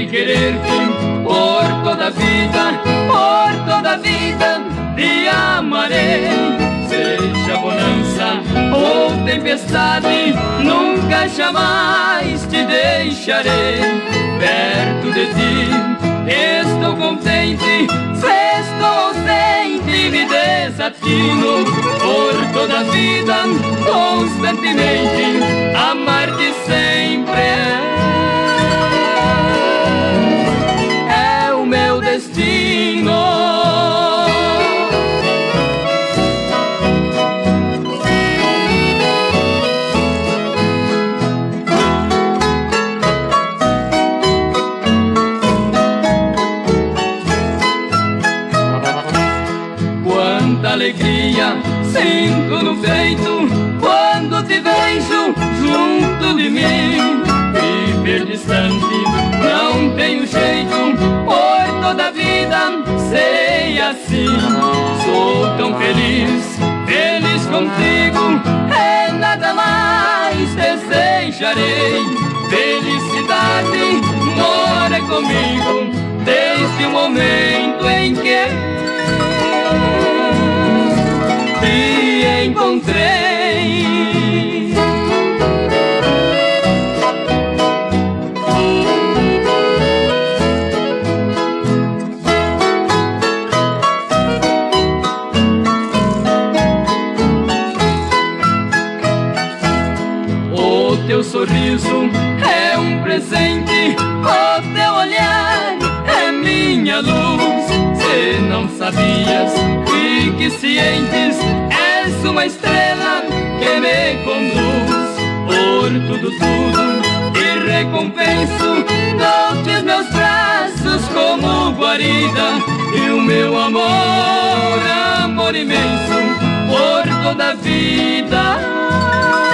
de querer-te por toda a vida te amarei. Seja bonança ou tempestade, nunca jamais te deixarei. Perto de ti estou contente, se estou ausente me desatino. Por toda a vida, constantemente, amar-te sempre é o meu destino. Alegria sinto no peito quando te vejo junto de mim. Viver distante não tenho jeito, por toda a vida serei assim. Sou tão feliz, feliz contigo, é nada mais desejarei. Felicidade mora comigo desde o momento em que te encontrei. O teu sorriso é um presente, o teu olhar é minha luz. Se não sabias, fique cientes, és uma estrela que me conduz. Por tudo, tudo te recompenso, dou-te meus braços como guarida e o meu amor, amor imenso, por toda a vida.